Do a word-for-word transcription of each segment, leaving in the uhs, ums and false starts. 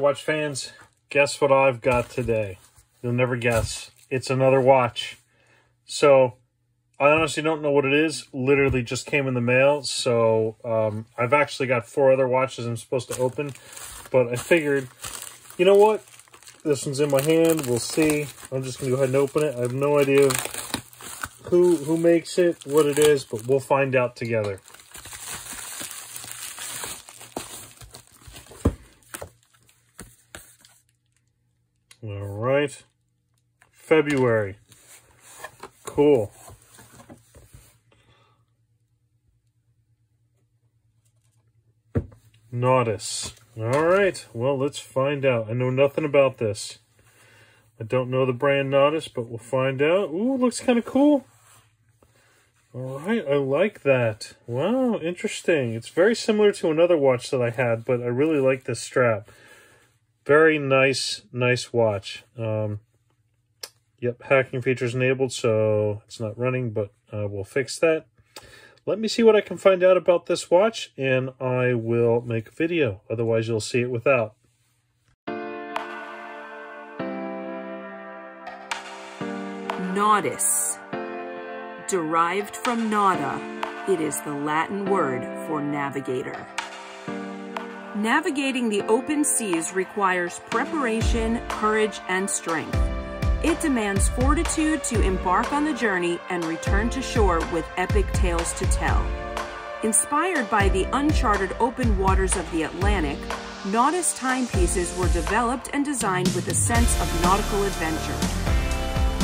right, watch fans, guess what I've got today? You'll never guess. It's another watch. So I honestly don't know what it is. Literally just came in the mail. So um, I've actually got four other watches I'm supposed to open. But I figured, you know what? This one's in my hand. We'll see. I'm just going to go ahead and open it. I have no idea who, who makes it, what it is, but we'll find out together. All right. February. Cool. Nautis. All right. Well, let's find out. I know nothing about this. I don't know the brand Nautis, but we'll find out. Ooh, looks kind of cool. All right. I like that. Wow. Interesting. It's very similar to another watch that I had, but I really like this strap. Very nice, nice watch. Um, yep. Hacking features enabled, so it's not running, but uh, we'll fix that. Let me see what I can find out about this watch, and I will make a video. Otherwise, you'll see it without. Nautis. Derived from nauta, it is the Latin word for navigator. Navigating the open seas requires preparation, courage, and strength. It demands fortitude to embark on the journey and return to shore with epic tales to tell. Inspired by the uncharted open waters of the Atlantic, Nautis timepieces were developed and designed with a sense of nautical adventure.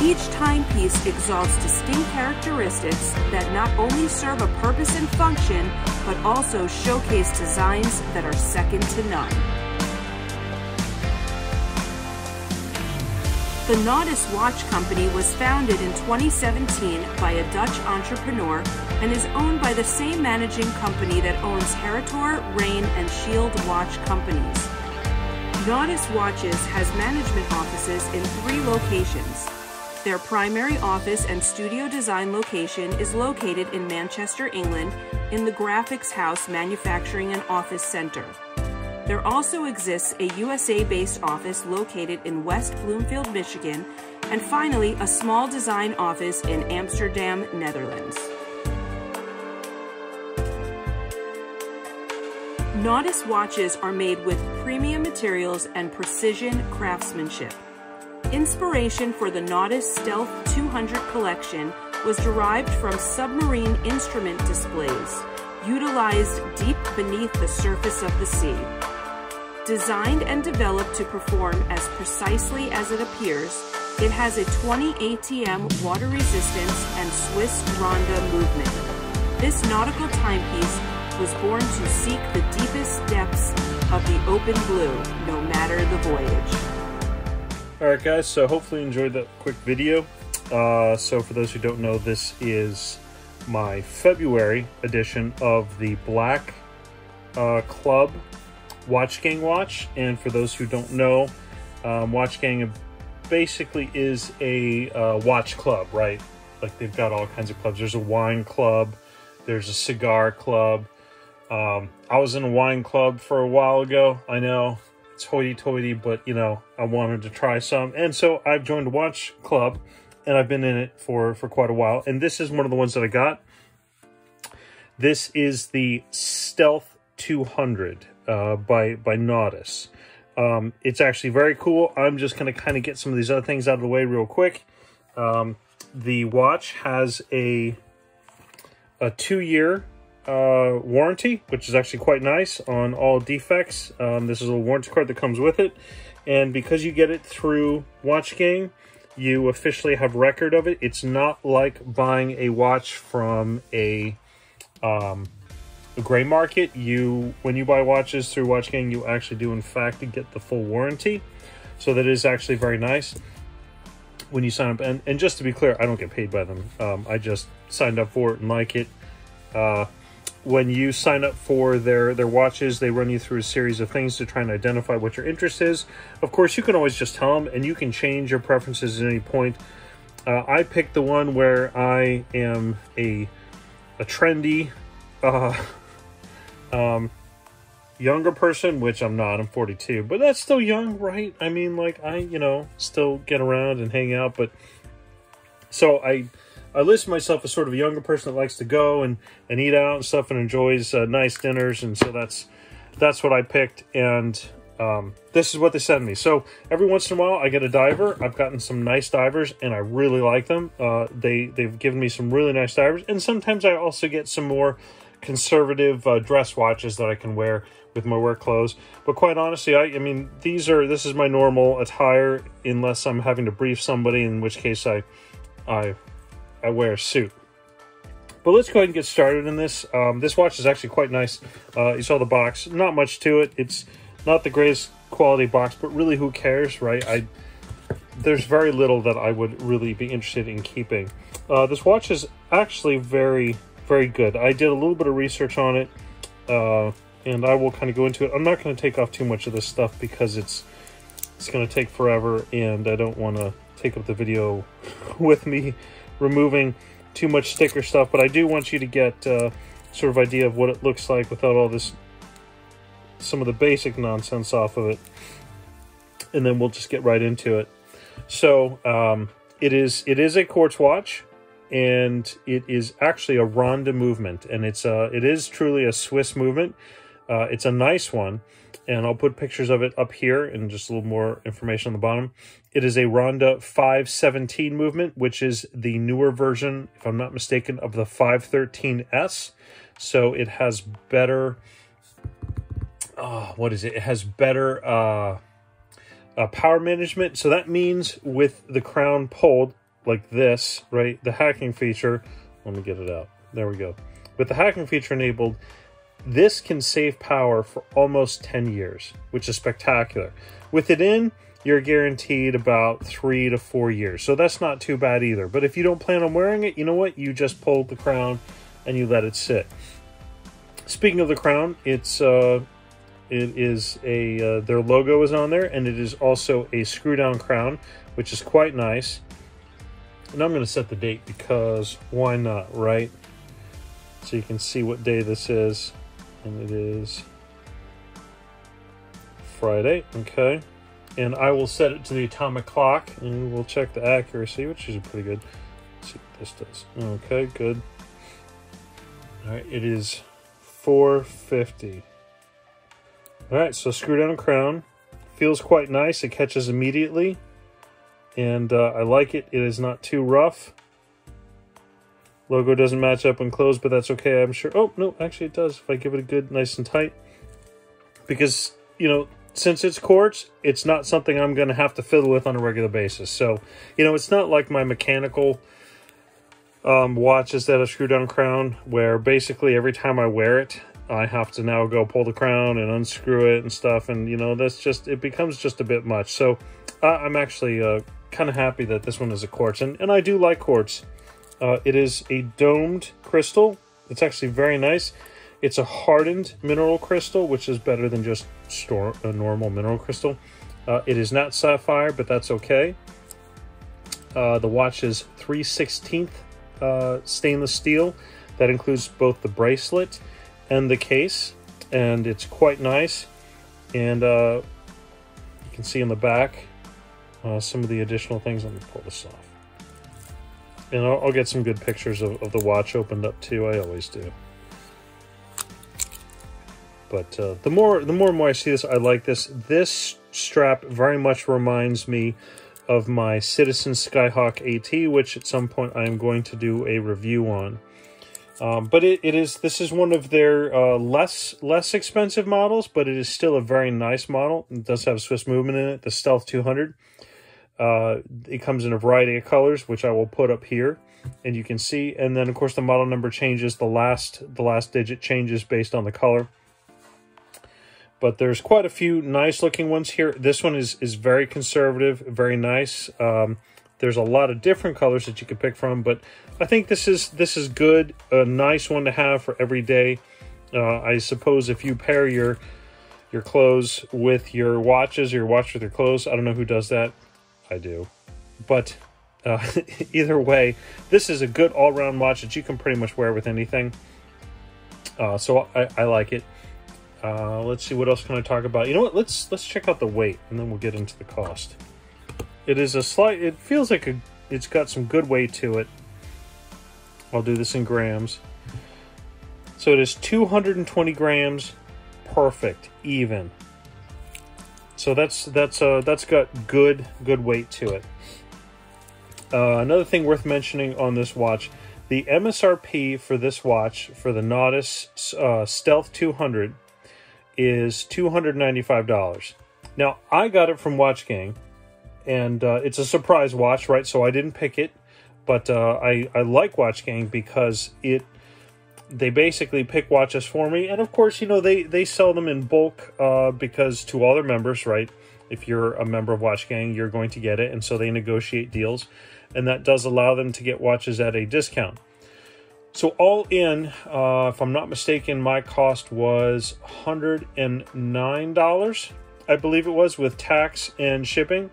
Each timepiece exalts distinct characteristics that not only serve a purpose and function, but also showcase designs that are second to none. The Nautis Watch Company was founded in twenty seventeen by a Dutch entrepreneur and is owned by the same managing company that owns Heritor, Rain, and Shield watch companies. Nautis Watches has management offices in three locations. Their primary office and studio design location is located in Manchester, England, in the Graphics House Manufacturing and Office Center. There also exists a U S A-based office located in West Bloomfield, Michigan, and finally, a small design office in Amsterdam, Netherlands. Nautis watches are made with premium materials and precision craftsmanship. Inspiration for the Nautis Stealth two hundred collection was derived from submarine instrument displays, utilized deep beneath the surface of the sea. Designed and developed to perform as precisely as it appears, it has a twenty A T M water resistance and Swiss Ronda movement. This nautical timepiece was born to seek the deepest depths of the open blue, no matter the voyage. All right, guys, so hopefully you enjoyed that quick video. Uh, so for those who don't know, this is my February edition of the Black uh, Club Watch Gang watch. And for those who don't know, um, Watch Gang basically is a uh, watch club, right? Like they've got all kinds of clubs. There's a wine club, there's a cigar club. Um, I was in a wine club for a while ago. I know it's hoity-toity, but you know, I wanted to try some. And so I've joined a watch club and I've been in it for, for quite a while. And this is one of the ones that I got. This is the Stealth two hundred. Uh, by by Nautis. Um, it's actually very cool. I'm just going to kind of get some of these other things out of the way real quick. Um, the watch has a a two-year uh, warranty, which is actually quite nice on all defects. Um, this is a warranty card that comes with it, and because you get it through Watch Gang, you officially have record of it. It's not like buying a watch from a um, the gray market. You, when you buy watches through Watch Gang, you actually do in fact get the full warranty. So that is actually very nice when you sign up. And, and just to be clear, I don't get paid by them. Um, I just signed up for it and like it. Uh, when you sign up for their, their watches, they run you through a series of things to try and identify what your interest is. Of course, you can always just tell them and you can change your preferences at any point. Uh, I picked the one where I am a, a trendy, uh, Um, younger person, which I'm not, I'm forty-two, but that's still young, right? I mean, like, I, you know, still get around and hang out, but so I I list myself as sort of a younger person that likes to go and, and eat out and stuff and enjoys uh, nice dinners, and so that's that's what I picked, and um, this is what they send me. So every once in a while I get a diver. I've gotten some nice divers, and I really like them. Uh, they, they've given me some really nice divers, and sometimes I also get some more conservative uh, dress watches that I can wear with my work clothes. But quite honestly, I, I mean, these are, this is my normal attire, unless I'm having to brief somebody, in which case I, I, I wear a suit. But let's go ahead and get started in this. Um, this watch is actually quite nice. Uh, you saw the box, not much to it. It's not the greatest quality box, but really who cares, right? I, there's very little that I would really be interested in keeping. Uh, this watch is actually very, very good. I did a little bit of research on it, uh, and I will kind of go into it. I'm not going to take off too much of this stuff because it's it's going to take forever, and I don't want to take up the video with me removing too much sticker stuff, but I do want you to get uh, sort of idea of what it looks like without all this, some of the basic nonsense off of it, and then we'll just get right into it. So um, it is it is a quartz watch, and it is actually a Ronda movement, and it's uh it is truly a Swiss movement. Uh, it's a nice one, and I'll put pictures of it up here and just a little more information on the bottom. It is a Ronda five seventeen movement, which is the newer version, if I'm not mistaken, of the five thirteen S. So it has better, oh, what is it? It has better uh, uh, power management. So that means with the crown pulled like this, right? The hacking feature, let me get it out. There we go. With the hacking feature enabled, this can save power for almost ten years, which is spectacular. With it in, you're guaranteed about three to four years. So that's not too bad either. But if you don't plan on wearing it, you know what? You just pull the crown and you let it sit. Speaking of the crown, it's uh, it is a uh, their logo is on there, and it is also a screw down crown, which is quite nice. And I'm going to set the date because why not, right? So you can see what day this is. And it is Friday, okay. And I will set it to the atomic clock, and we'll check the accuracy, which is pretty good. Let's see what this does. Okay, good. All right, it is four fifty. All right, so screw down crown. Feels quite nice. It catches immediately. And uh, I like it. It is not too rough. Logo doesn't match up when closed, but that's okay, I'm sure. Oh, no, actually it does if I give it a good, nice and tight. Because, you know, since it's quartz, it's not something I'm going to have to fiddle with on a regular basis. So, you know, it's not like my mechanical um, watches that have screwed down crown, where basically every time I wear it, I have to now go pull the crown and unscrew it and stuff. And, you know, that's just, it becomes just a bit much. So uh, I'm actually uh, kind of happy that this one is a quartz. And, and I do like quartz. Uh, it is a domed crystal. It's actually very nice. It's a hardened mineral crystal, which is better than just store, a normal mineral crystal. Uh, it is not sapphire, but that's okay. Uh, the watch is three sixteenths uh, stainless steel. That includes both the bracelet and the case, and it's quite nice. And uh, you can see in the back uh, some of the additional things. Let me pull this off. And I'll, I'll get some good pictures of, of the watch opened up too. I always do. But uh, the more the more and more I see this, I like this. This strap very much reminds me of my Citizen Skyhawk A T, which at some point I am going to do a review on. Um, but it, it is this is one of their uh, less less expensive models, but it is still a very nice model. It does have Swiss movement in it, the Stealth two hundred. Uh, it comes in a variety of colors, which I will put up here, and you can see. And then, of course, the model number changes. The last the last digit changes based on the color. But there's quite a few nice looking ones here. This one is is very conservative, very nice. Um, there's a lot of different colors that you could pick from, but I think this is this is good, a nice one to have for every day. Uh, I suppose if you pair your your clothes with your watches, or your watch with your clothes. I don't know who does that. I do, but uh, either way, this is a good all-round watch that you can pretty much wear with anything. Uh, so I, I like it. Uh, let's see, what else can I talk about? You know what? Let's let's check out the weight, and then we'll get into the cost. It is a slight. It feels like a. It's got some good weight to it. I'll do this in grams. So it is two hundred twenty grams, perfect, even. So that's that's uh that's got good good weight to it. Uh, another thing worth mentioning on this watch, the M S R P for this watch, for the Nautis uh, Stealth two hundred, is two hundred ninety-five dollars. Now, I got it from Watch Gang, and uh, it's a surprise watch, right? So I didn't pick it, but uh, I, I like Watch Gang because it they basically pick watches for me. And, of course, you know, they, they sell them in bulk uh, because to all their members, right? If you're a member of Watch Gang, you're going to get it, and so they negotiate deals, and that does allow them to get watches at a discount. So all in, uh, if I'm not mistaken, my cost was one hundred nine dollars, I believe it was, with tax and shipping,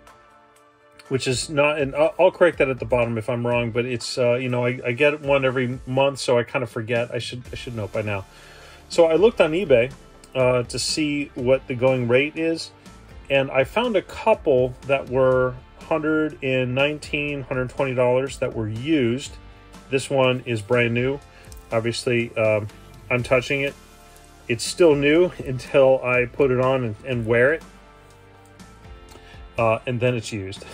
which is not, and I'll correct that at the bottom if I'm wrong, but it's, uh, you know, I, I get one every month, so I kind of forget. I should, I should know by now. So I looked on eBay uh, to see what the going rate is, and I found a couple that were one hundred nineteen, one hundred twenty dollars that were used. This one is brand new. Obviously, um, I'm touching it. It's still new until I put it on and, and wear it. Uh, and then it's used.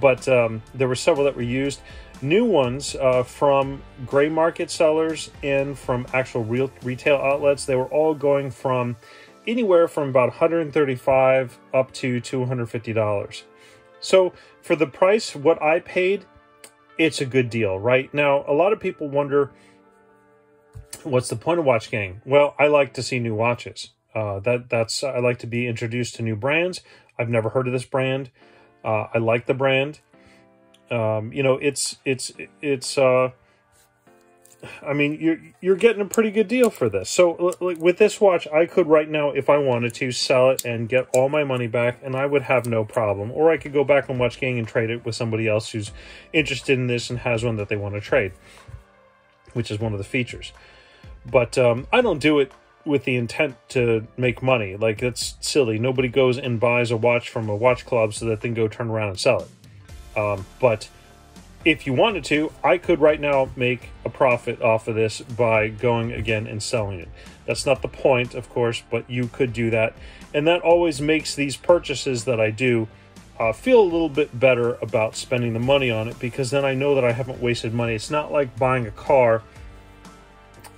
But um, there were several that were used. New ones uh, from gray market sellers and from actual real retail outlets. They were all going from anywhere from about one hundred thirty-five dollars up to two hundred fifty dollars. So for the price, what I paid, it's a good deal, right? Now, a lot of people wonder, what's the point of Watch Gang? Well, I like to see new watches. Uh, that that's I like to be introduced to new brands. I've never heard of this brand. Uh, I like the brand. Um, you know, it's it's it's. Uh, I mean, you're you're getting a pretty good deal for this. So like, with this watch, I could right now, if I wanted to, sell it and get all my money back, and I would have no problem. Or I could go back on Watch Gang and trade it with somebody else who's interested in this and has one that they want to trade, which is one of the features. But um, I don't do it with the intent to make money. Like, that's silly. Nobody goes and buys a watch from a watch club so that they can go turn around and sell it. Um, but if you wanted to, I could right now make a profit off of this by going again and selling it. That's not the point, of course, but you could do that. And that always makes these purchases that I do uh, feel a little bit better about spending the money on it, because then I know that I haven't wasted money. It's not like buying a car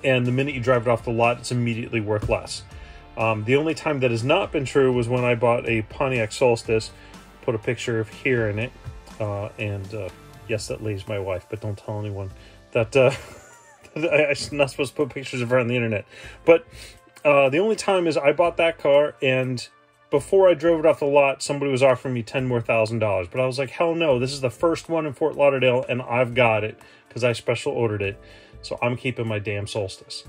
and the minute you drive it off the lot, it's immediately worth less. Um, the only time that has not been true was when I bought a Pontiac Solstice, put a picture of here in it, uh, and... Uh, yes, that leaves my wife, but don't tell anyone that uh, I'm not supposed to put pictures of her on the internet. But uh, the only time is I bought that car, and before I drove it off the lot, somebody was offering me ten more thousand dollars. But I was like, hell no, this is the first one in Fort Lauderdale, and I've got it because I special ordered it. So I'm keeping my damn Solstice.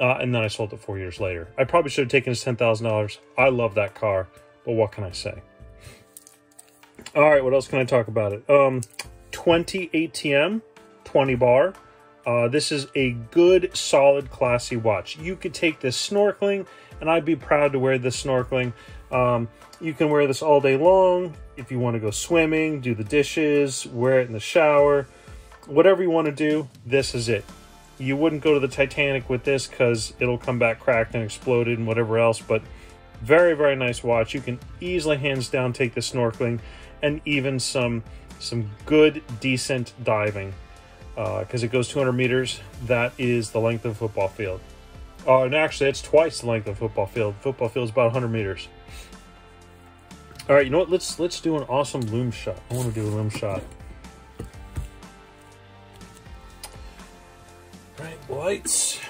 Uh, and then I sold it four years later. I probably should have taken his ten thousand dollars. I love that car, but what can I say? All right, what else can I talk about it? Um... twenty A T M, twenty bar. Uh, this is a good, solid, classy watch. You could take this snorkeling, and I'd be proud to wear this snorkeling. Um, you can wear this all day long. If you want to go swimming, do the dishes, wear it in the shower, whatever you want to do, this is it. You wouldn't go to the Titanic with this because it'll come back cracked and exploded and whatever else, but very, very nice watch. You can easily, hands down, take this snorkeling and even some... some good, decent diving, because uh, it goes two hundred meters. That is the length of a football field. Oh, uh, and actually, it's twice the length of a football field. Football field is about one hundred meters. All right, you know what? Let's let's do an awesome loom shot. I want to do a loom shot. All right, lights.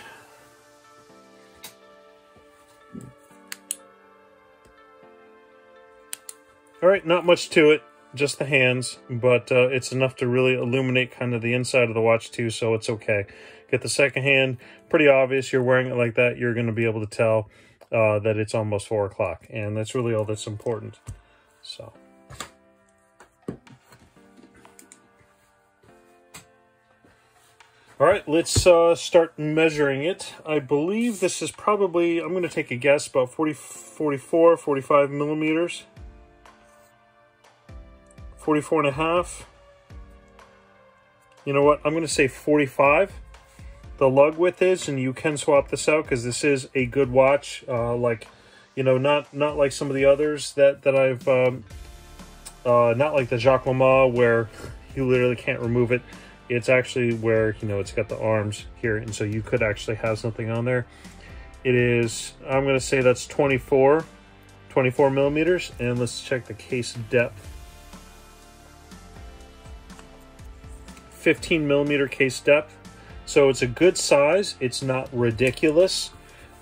All right, not much to it. Just the hands, but uh, it's enough to really illuminate kind of the inside of the watch too, so it's okay. Get the second hand, pretty obvious. You're wearing it like that, you're going to be able to tell uh, that it's almost four o'clock, and that's really all that's important. So, All right, let's uh, start measuring it. I believe this is probably, I'm going to take a guess, about forty, forty-four, forty-five millimeters. forty-four and a half. You know what? I'm going to say forty-five. The lug width is, and you can swap this out because this is a good watch. Uh, like, you know, not not like some of the others that that I've, um, uh, not like the Jacques Lemans where you literally can't remove it. It's actually where, you know, it's got the arms here, and so you could actually have something on there. It is, I'm going to say that's twenty-four, twenty-four millimeters, and let's check the case depth. fifteen millimeter case depth. So it's a good size. It's not ridiculous.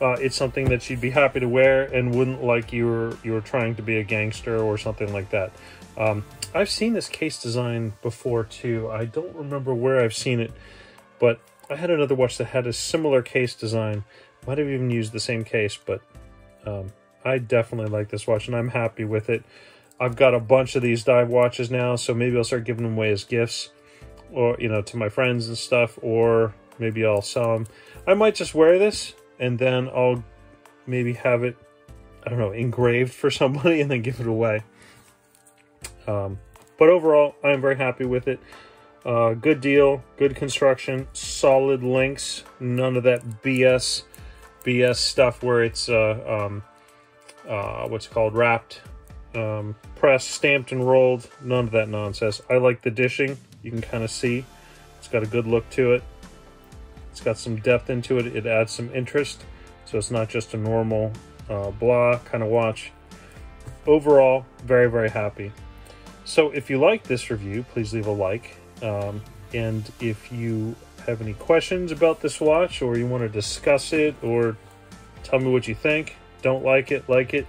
Uh, it's something that you'd be happy to wear and wouldn't like you were, you were trying to be a gangster or something like that. Um, I've seen this case design before too. I don't remember where I've seen it, but I had another watch that had a similar case design. Might have even used the same case, but um, I definitely like this watch and I'm happy with it. I've got a bunch of these dive watches now, so maybe I'll start giving them away as gifts, or, you know, to my friends and stuff, or maybe I'll sell them. I might just wear this and then I'll maybe have it, I don't know, engraved for somebody and then give it away. Um, but overall, I'm very happy with it. Uh, good deal, good construction, solid links, none of that B S, B S stuff where it's, uh, um, uh, what's it called, wrapped, um, pressed, stamped and rolled, none of that nonsense. I like the dishing. You can kind of see it's got a good look to it. It's got some depth into it. It adds some interest. So it's not just a normal uh, blah kind of watch. Overall, very, very happy. So if you like this review, please leave a like. Um, and if you have any questions about this watch or you want to discuss it or tell me what you think, don't like it, like it,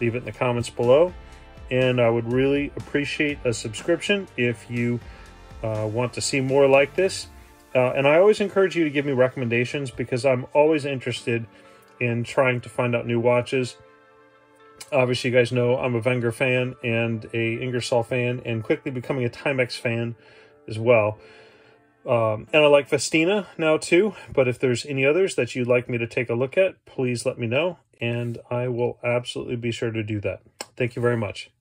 leave it in the comments below. And I would really appreciate a subscription if you Uh, want to see more like this. Uh, and I always encourage you to give me recommendations because I'm always interested in trying to find out new watches. Obviously, you guys know I'm a Wenger fan and a Ingersoll fan and quickly becoming a Timex fan as well. Um, and I like Festina now too, but if there's any others that you'd like me to take a look at, please let me know and I will absolutely be sure to do that. Thank you very much.